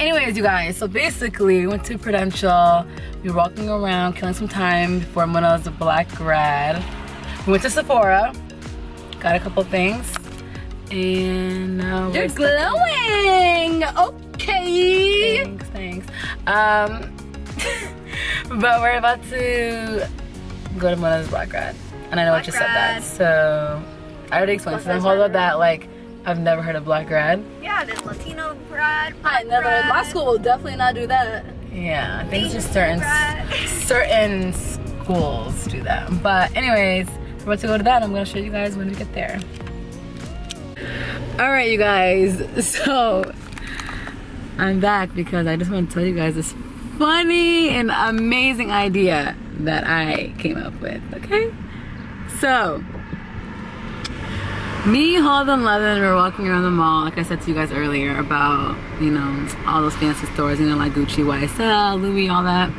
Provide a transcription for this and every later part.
Anyways, you guys, so basically we went to Prudential. We were walking around, killing some time before when I was a black grad. We went to Sephora, got a couple things, and now you're glowing! Okay! Thanks. But we're about to go to Mona's black grad. And I know I just said that, so I already explained to them all about that. Like, I've never heard of black grad. Yeah, there's Latino grad. I never. Grad. My school will definitely not do that. Yeah, I think it's just certain schools do that. But anyways, we're about to go to that. I'm gonna show you guys when we get there. All right, you guys. So I'm back because I just want to tell you guys this funny and amazing idea that I came up with. Okay. So, me, Hall, and Levin were walking around the mall, like I said to you guys earlier, about, you know, all those fancy stores, you know, like Gucci, YSL, Louie, all that.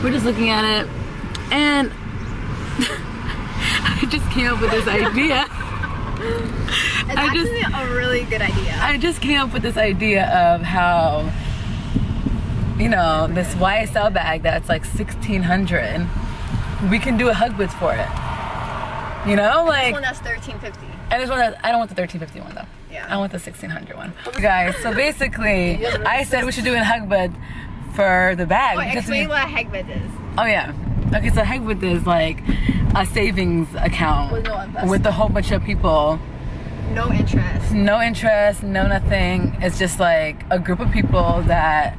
We're just looking at it, and I just came up with this idea. It's actually a really good idea. I just came up with this idea of how, you know, this YSL bag that's like $1,600, we can do a hug with for it. You know, like, and this one that's $1,350. And this one that I don't want the $1,350 one though. Yeah. I want the $1,600 one. You guys, so basically, I said we should do a hug-bud for the bag. Wait, explain what a hug-bud is. Oh yeah. Okay, so a hug-bud is like a savings account with, with a whole bunch of people. No interest. No interest. No nothing. It's just like a group of people that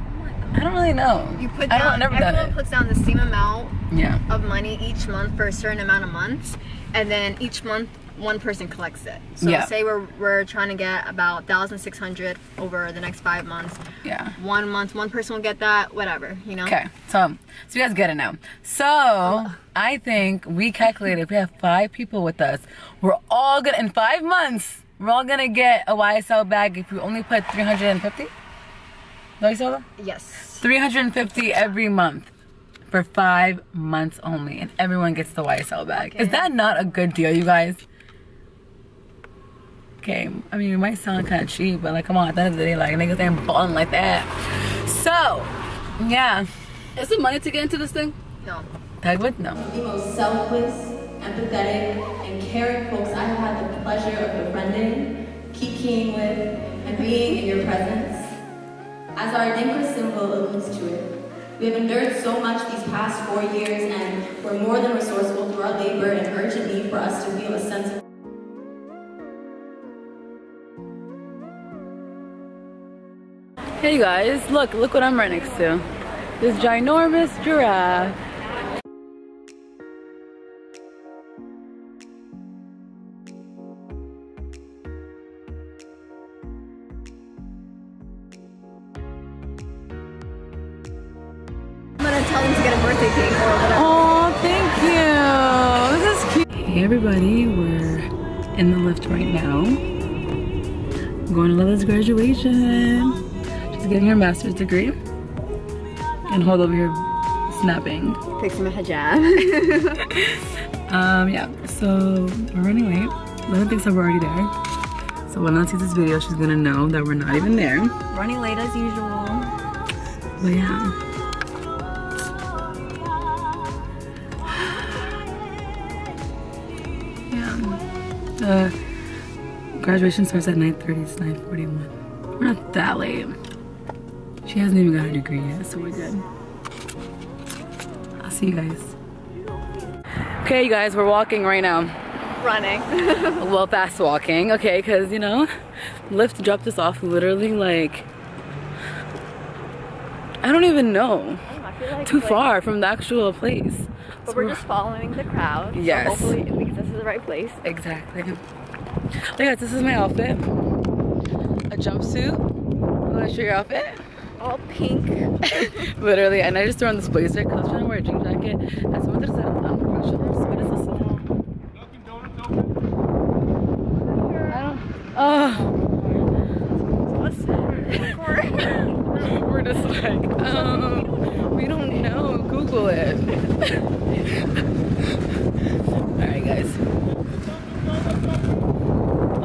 I don't really know. You put down. I don't, never done it. Everyone puts down the same amount. Yeah. Of money each month for a certain amount of months. And then each month, one person collects it. So yeah. Say we're trying to get about $1,600 over the next 5 months. Yeah. 1 month, one person will get that, whatever, you know? Okay, so you guys get it now. So, I think we calculated, if we have 5 people with us, we're all gonna, in 5 months, we're all gonna get a YSL bag if we only put $350? Yes. $350 every month. For 5 months only, and everyone gets the YSL bag. Okay. Is that not a good deal, you guys? Okay, I mean, it might sound kind of cheap, but like, come on, at the end of the day, like, niggas ain't balling like that. So, yeah. Is there money to get into this thing? No. Tagwood? No. The most selfless, empathetic, and caring folks I have had the pleasure of befriending, kikiing with, and being in your presence. As our Dinka symbol alludes to it, we have endured so much these past 4 years, and we're more than resourceful through our labor and urgent need for us to feel a sense of. Hey you guys, look what I'm right next to. This ginormous giraffe. Tell them to get a birthday cake or whatever. Oh, thank you. This is cute. Hey everybody, we're in the lift right now. I'm going to Lila's graduation. She's getting her master's degree. And hold over here snapping. Fixing my hijab. Yeah, so we're running late. Lila thinks we're already there. So when Lila sees this video, she's gonna know that we're not even there. Running late as usual. But yeah. Graduation starts at 9:30, it's 9:41. We're not that late. She hasn't even got her degree yet, so we're good. I'll see you guys. Okay, you guys, we're walking right now. Running. Well, fast walking, okay, because, you know, Lyft dropped us off literally like, I don't even know. I feel like too far from the actual place. But we're just following the crowd. Yes. So hopefully it leads us to the right place. Exactly. Look guys, this is my outfit. A jumpsuit. Wanna show your outfit? All pink. Literally, and I just threw on this blazer because I was trying to wear a jean jacket. And someone just said I'm unprofessional. So what is this? I don't. Oh. We're just like, we don't know. Google it. Alright guys.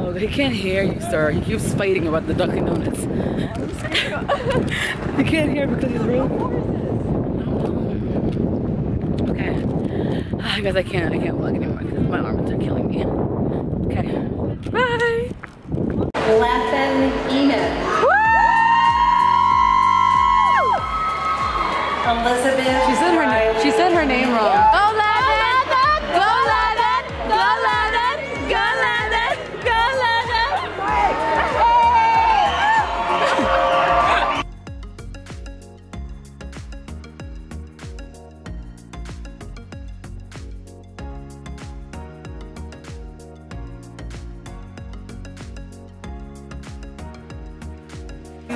Oh But he can't hear you, sir. He keeps fighting about the Dunkin' Donuts. He can't hear because he's real. Okay. I guess I can't vlog anymore because my arms are killing me. Okay. Bye. Lesson Enid. Woo! Elizabeth. She said her name wrong. Oh,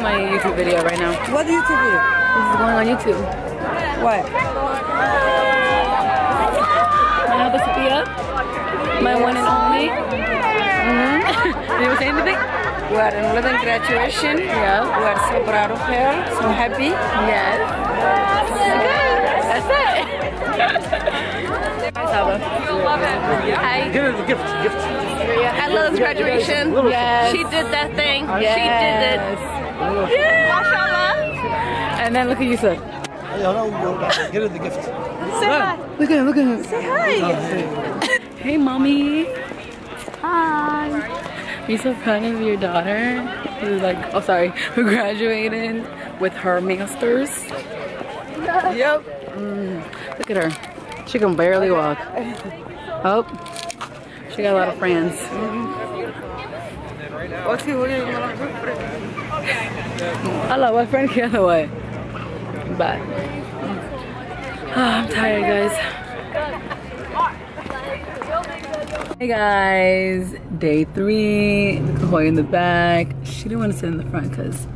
my YouTube video right now. What YouTube video? This is going on YouTube. What? I know this will be up. My one and only. Mm-hmm. Did you say anything? We are enrolled in graduation. Yeah. We are so proud of her. So happy. Yes. Good. That's it. I love it. Hi. Give it a gift. I love graduation. Yes. She did that thing. Yes. She did it. Yeah. Mashallah. And then look at you, sir. Give her the gift. Say hi. Look at him, look at him. Say hi. Hey, mommy. Hi. Are you so proud of your daughter? Who's like, oh, sorry, who graduated with her master's? Yes. Yep. Look at her. She can barely walk. Oh, she got a lot of friends. What's he doing? I love my friend the other way. Bye. Oh, I'm tired, guys. Hey guys, day 3. Ahoy in the back. She didn't want to sit in the front because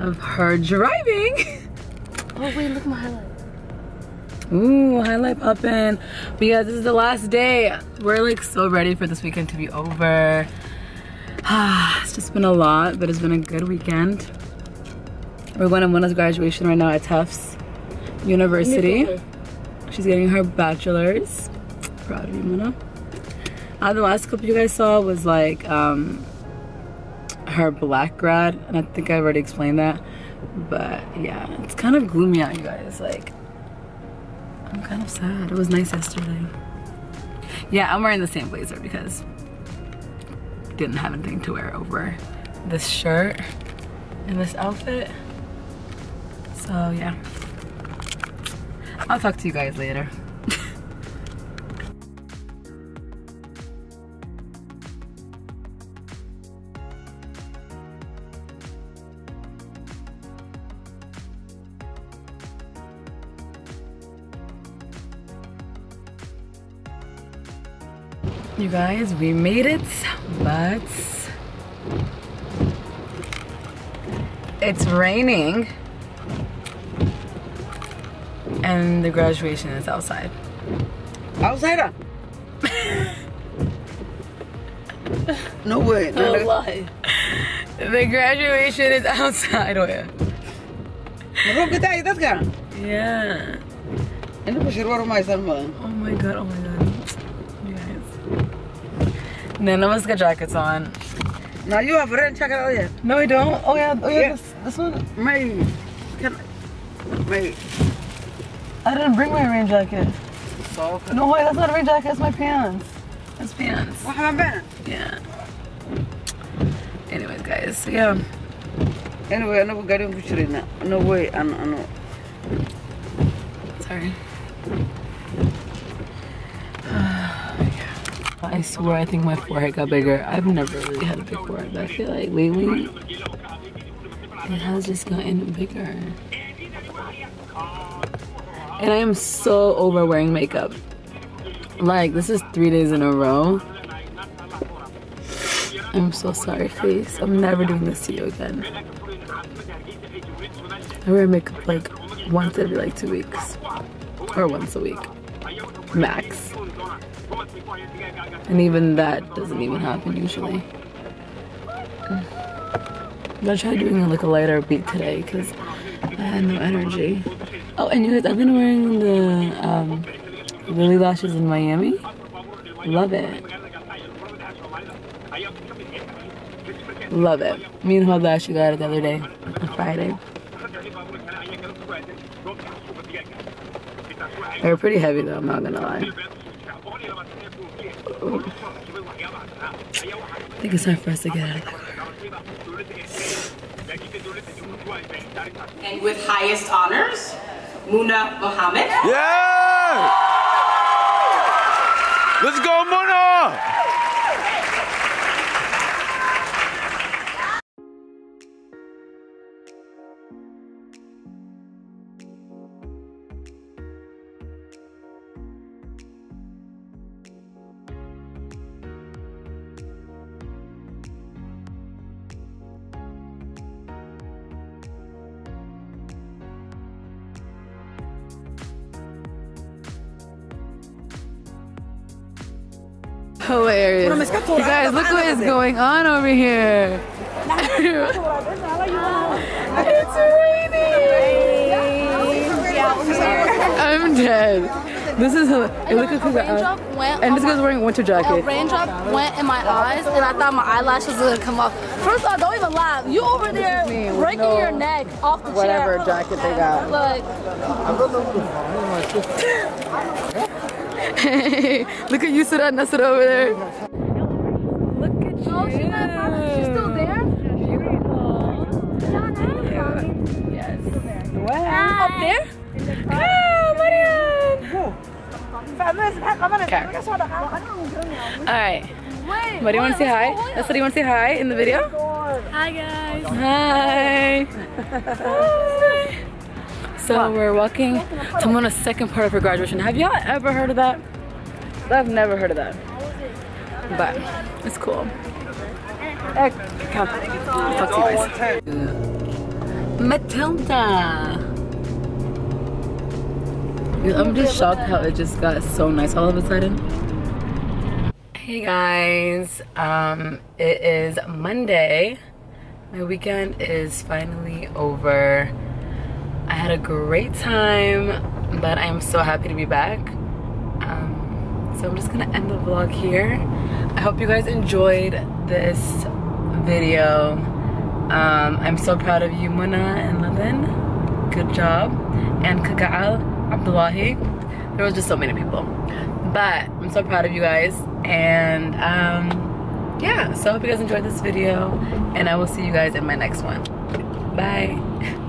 of her driving. Oh wait, look at my highlight. Ooh, highlight poppin'. But you guys, this is the last day. We're like so ready for this weekend to be over. It's just been a lot, but it's been a good weekend. We're going to Mona's graduation right now at Tufts University. She's getting her bachelor's. Proud of you, Mona. The last clip you guys saw was like her black grad, and I think I already explained that. But yeah, it's kind of gloomy out, you guys. Like, I'm kind of sad. It was nice yesterday. Yeah, I'm wearing the same blazer because didn't have anything to wear over this shirt and this outfit. So yeah, I'll talk to you guys later. You guys, we made it, but it's raining and the graduation is outside. Outsider! No way. No lie. The graduation is outside. Yeah. Oh my god. None of us got jackets on. Now you have a red jacket on yet? No, I don't. Oh yeah. This one. Wait. I didn't bring my rain jacket. So okay. No, wait, that's not a rain jacket. That's my pants. That's pants. What have I been? Yeah. Anyways, guys. So yeah. Anyway, I know we got in picture in that. No way. I know. Sorry. I swear I think my forehead got bigger. I've never really had a big forehead, but I feel like lately it has just gotten bigger. And I am so over wearing makeup. Like, this is 3 days in a row. I'm so sorry, face. I'm never doing this to you again. I wear makeup like once every like 2 weeks. Or once a week. Max. And even that doesn't even happen usually. I tried doing like a lighter beat today because I had no energy. Oh, and you guys, I've been wearing the Lily lashes in Miami. Love it. Love it. Me and her lashes got it the other day, on Friday. They're pretty heavy though, I'm not gonna lie. Ooh. I think it's time for us to get out of the car. And with highest honors, Muna Mohammed. Yeah! Let's go, Muna! Hilarious. You guys, look what is going on over here. It's raining. I'm dead. This is hilarious. It looks like and this guy's wearing a winter jacket. A raindrop went in my eyes, and I thought my eyelashes were gonna come off. First off, don't even laugh. You over there breaking your neck off the chair. Whatever jacket they got. Like. Hey, look at you, Surah Nasr over there. Look at you. Oh, she's still there? Beautiful. Yeah. Yes. Wow. Up there? Oh, Mariam. Okay. Alright. Mariam, do you want to say hi? Nasr, do you want to say hi in the video? Hi, guys. Hi. Hi. So we're walking to Mona's second part of her graduation. Have y'all ever heard of that? I've never heard of that. But it's cool. I'll talk to you guys. Matilda! I'm just shocked how it just got so nice all of a sudden. Hey guys, it is Monday. My weekend is finally over. I had a great time, but I'm so happy to be back. So I'm just gonna end the vlog here. I hope you guys enjoyed this video. I'm so proud of you, Muna and London. Good job. And Kaka'al Abdullahi. There was just so many people. But I'm so proud of you guys. And yeah, so I hope you guys enjoyed this video. And I will see you guys in my next one. Bye.